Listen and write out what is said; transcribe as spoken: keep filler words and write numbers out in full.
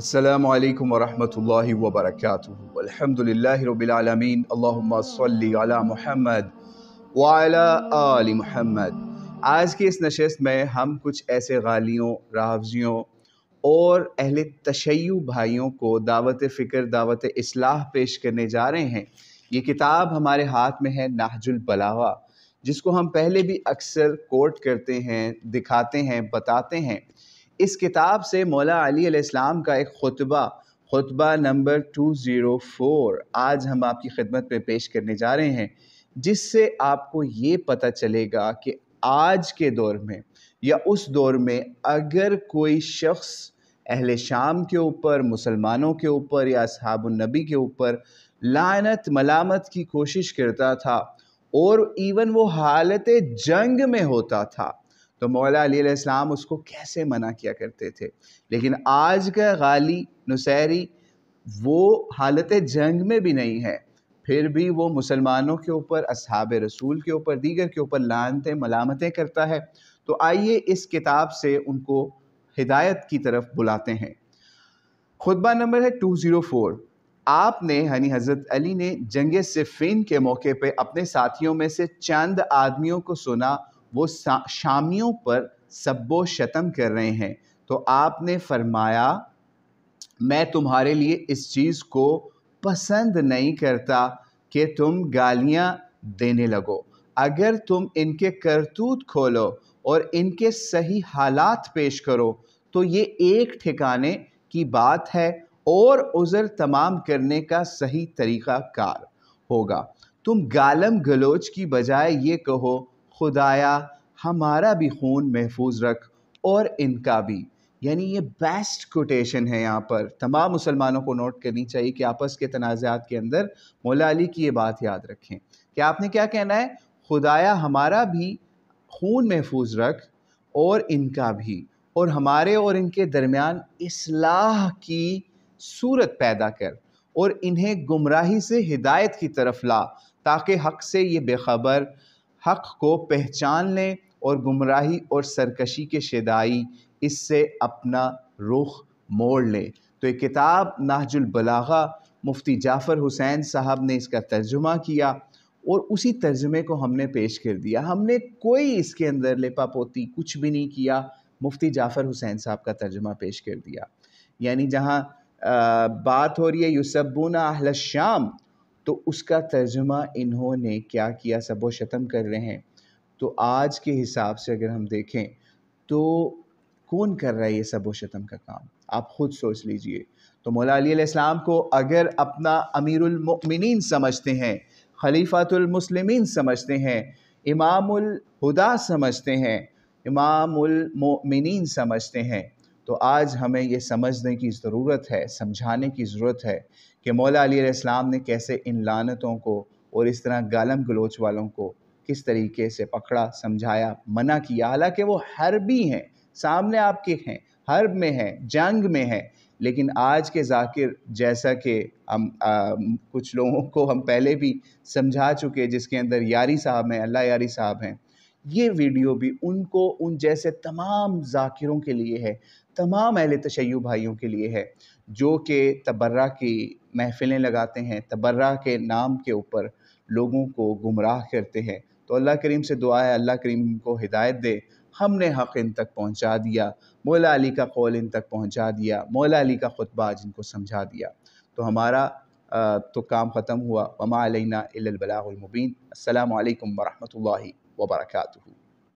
अस्सलामु अलैकुम वरहमतुल्लाहि वबरकातुहु। अल्हम्दुलिल्लाहि रब्बिल आलमीन। अल्लाहुम्मा सल्ली अला मुहम्मद व अला आलि मुहम्मद। आज की इस नशिस्त में हम कुछ ऐसे गालियों, राहवजियों और अहले तशय्यु भाइयों को दावत फ़िक्र, दावत इस्लाह पेश करने जा रहे हैं। ये किताब हमारे हाथ में है, नहजुल बलागा, जिसको हम पहले भी अक्सर कोट करते हैं, दिखाते हैं, बताते हैं। इस किताब से मौला अली अलैहिस्सलाम का एक खुतबा, खुतबा नंबर दो सौ चार, आज हम आपकी खिदमत में पेश करने जा रहे हैं, जिससे आपको ये पता चलेगा कि आज के दौर में या उस दौर में अगर कोई शख्स अहले शाम के ऊपर, मुसलमानों के ऊपर या असहाबुन नबी के ऊपर लानत, मलामत की कोशिश करता था और इवन वो हालत जंग में होता था, तो मौला अली अलैहिस्सलाम उसको कैसे मना किया करते थे। लेकिन आज का गाली, नुसैरी, वो हालत जंग में भी नहीं है, फिर भी वो मुसलमानों के ऊपर, असहाब रसूल के ऊपर, दीगर के ऊपर लानतें, मलामतें करता है। तो आइए इस किताब से उनको हिदायत की तरफ बुलाते हैं। खुतबा नंबर है दो सौ चार। आपने यानी हज़रत अली ने जंग सिफ़ीन के मौके पे अपने साथियों में से चंद आदमियों को सुना वो शामियों पर सब्बो शतम कर रहे हैं, तो आपने फरमाया, मैं तुम्हारे लिए इस चीज़ को पसंद नहीं करता कि तुम गालियाँ देने लगो। अगर तुम इनके करतूत खोलो और इनके सही हालात पेश करो तो ये एक ठिकाने की बात है और उज़र तमाम करने का सही तरीक़ा कार होगा। तुम गालम गलोच की बजाय ये कहो, खुदाया हमारा भी खून महफूज रख और इनका भी। यानी ये बेस्ट कोटेशन है। यहाँ पर तमाम मुसलमानों को नोट करनी चाहिए कि आपस के तनाज़ात के अंदर मौला अली की ये बात याद रखें कि आपने क्या कहना है, खुदाया हमारा भी खून महफूज रख और इनका भी, और हमारे और इनके दरमियान इस्लाह की सूरत पैदा कर और इन्हें गुमराही से हिदायत की तरफ ला, ताकि हक़ से ये बेखबर हक़ को पहचान लें और गुमराही और सरकशी के शदाई इससे अपना रुख मोड़ लें। तो ये किताब नहजुल बलागा, मुफ्ती जाफ़र हुसैन साहब ने इसका तर्जुमा किया और उसी तर्जुमे को हमने पेश कर दिया। हमने कोई इसके अंदर लेपापोती कुछ भी नहीं किया, मुफ्ती जाफ़र हुसैन साहब का तर्जुमा पेश कर दिया। यानी जहाँ आ, बात हो रही है युसब्बूना अहल शाम, तो उसका तर्जुमा इन्होंने क्या किया, सबो शतम कर रहे हैं। तो आज के हिसाब से अगर हम देखें तो कौन कर रहा है ये सबो शतम का काम, आप ख़ुद सोच लीजिए। तो मौला अली अलैहिस्सलाम को अगर अपना अमीरुल मोमिनीन समझते हैं, खलीफातुल मुस्लिमीन समझते हैं, इमामुल हुदा समझते हैं, इमामुल मोमिनीन समझते हैं, तो आज हमें ये समझने की ज़रूरत है, समझाने की ज़रूरत है कि मौला अली अलैहिस्सलाम ने कैसे इन लानतों को और इस तरह गालम गलोच वालों को किस तरीके से पकड़ा, समझाया, मना किया। हालांकि वो हरबी हैं, सामने आपके हैं, हर्ब में हैं, जंग में हैं, लेकिन आज के जाकिर, जैसा कि हम आ, कुछ लोगों को हम पहले भी समझा चुके, जिसके अंदर यारी साहब हैं, अल्लाह यारी साहब हैं, ये वीडियो भी उनको, उन जैसे तमाम जाकिरों के लिए है, तमाम अहले तशय्यु भाइयों के लिए है, जो कि तबर्रा की महफ़िलें लगाते हैं, तबर्रा के नाम के ऊपर लोगों को गुमराह करते हैं। तो अल्लाह करीम से दुआ है, अल्लाह करीम को हिदायत दे। हमने हक़ इन तक पहुंचा दिया, मौला अली का कौल इन तक पहुंचा दिया, मौला अली का खुतबा आज इनको समझा दिया। तो हमारा आ, तो काम ख़त्म हुआ। वमा अलैना इल्लल बलागुल मुबीन। अस्सलामु अलैकुम वरहमतुल्लाहि वबरकातुहू।